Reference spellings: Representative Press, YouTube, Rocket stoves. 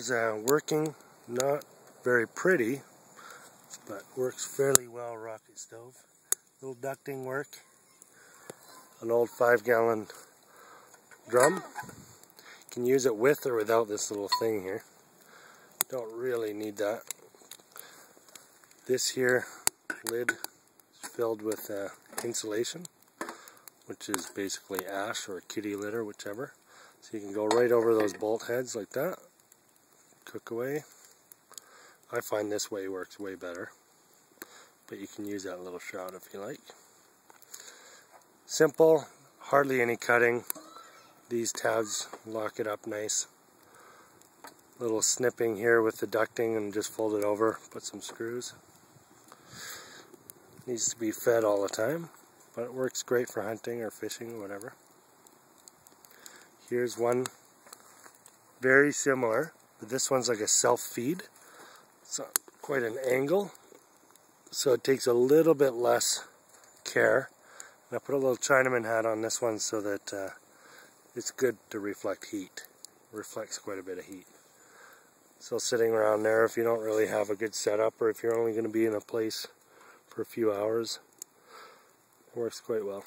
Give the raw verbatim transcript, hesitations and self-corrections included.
is uh, working, not very pretty, but works fairly well. Rocket stove, little ducting work, an old five gallon drum. You can use it with or without this little thing here. Don't really need that. This here lid is filled with uh, insulation, which is basically ash or kitty litter, whichever. So you can go right over those bolt heads like that, cook away. I find this way works way better, but you can use that little shroud if you like. Simple, hardly any cutting. These tabs lock it up nice. Little snipping here with the ducting and just fold it over, put some screws. Needs to be fed all the time, but it works great for hunting or fishing or whatever. Here's one very similar, but this one's like a self-feed. It's quite an angle, so it takes a little bit less care. And I put a little Chinaman hat on this one so that uh, it's good to reflect heat. It reflects quite a bit of heat. So sitting around there, if you don't really have a good setup, or if you're only going to be in a place for a few hours, it works quite well.